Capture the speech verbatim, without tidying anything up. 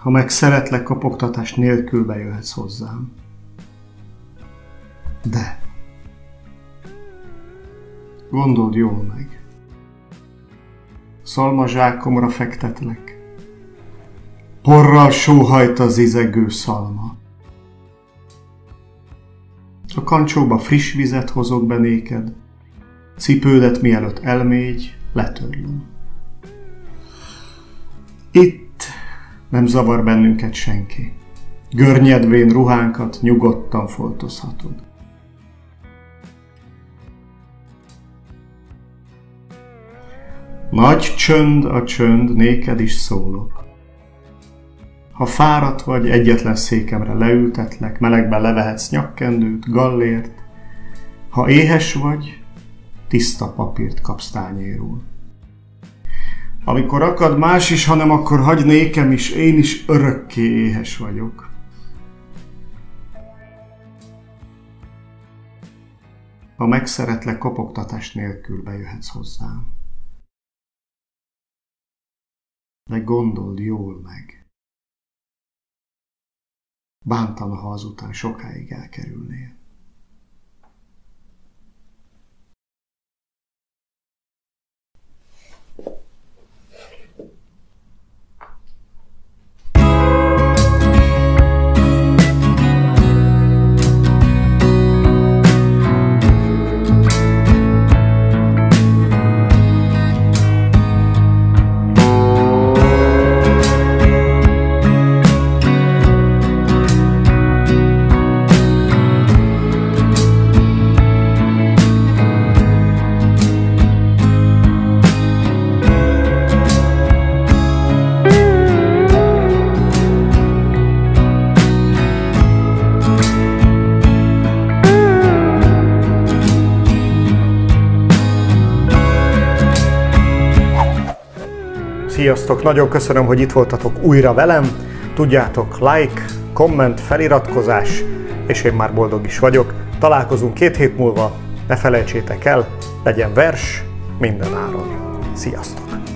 Ha meg szeretlek, kopogtatás nélkül bejöhetsz hozzám. De gondold jól meg. Szalmazsákomra fektetlek. Porral sóhajt az izegő szalma. A kancsóba friss vizet hozok be néked, cipődet mielőtt elmégy, letörlöm. Itt nem zavar bennünket senki. Görnyedvén ruhánkat nyugodtan foltozhatod. Nagy csönd a csönd, néked is szólok. Ha fáradt vagy, egyetlen székemre leültetlek, melegben levehetsz nyakkendőt, gallért. Ha éhes vagy, tiszta papírt kapsz tányérul. Amikor akad más is, hanem akkor hagy nékem is, én is örökké éhes vagyok. Ha megszeretlek, kopogtatás nélkül bejöhetsz hozzám. De gondold jól meg. Bántana, ha azután sokáig elkerülnél. Sziasztok! Nagyon köszönöm, hogy itt voltatok újra velem. Tudjátok, like, komment, feliratkozás, és én már boldog is vagyok. Találkozunk két hét múlva, ne felejtsétek el, legyen vers mindenáron. Sziasztok!